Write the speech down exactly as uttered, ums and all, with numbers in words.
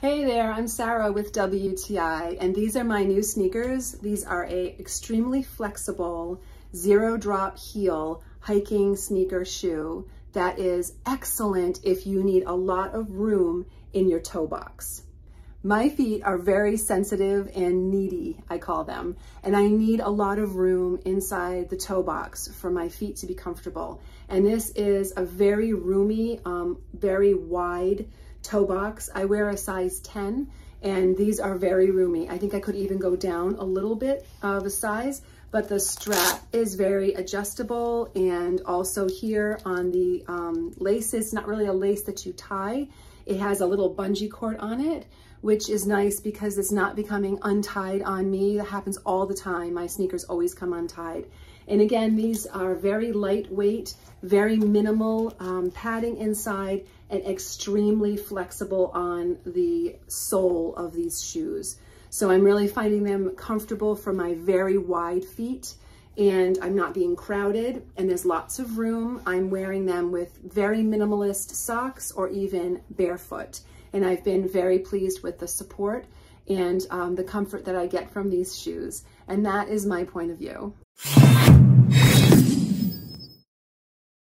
Hey there, I'm Sarah with W T I, and these are my new sneakers. These are a extremely flexible zero drop heel hiking sneaker shoe that is excellent if you need a lot of room in your toe box. My feet are very sensitive and needy, I call them, and I need a lot of room inside the toe box for my feet to be comfortable. And this is a very roomy, um, very wide toe box. I wear a size ten, and these are very roomy. I think I could even go down a little bit of a size, but the strap is very adjustable, and also here on the um, lace, it's not really a lace that you tie. It has a little bungee cord on it, which is nice because it's not becoming untied on me. That happens all the time. My sneakers always come untied. And again, these are very lightweight, very minimal um, padding inside, and extremely flexible on the sole of these shoes. So I'm really finding them comfortable for my very wide feet, and I'm not being crowded, and there's lots of room. I'm wearing them with very minimalist socks or even barefoot. And I've been very pleased with the support and um, the comfort that I get from these shoes. And that is my point of view.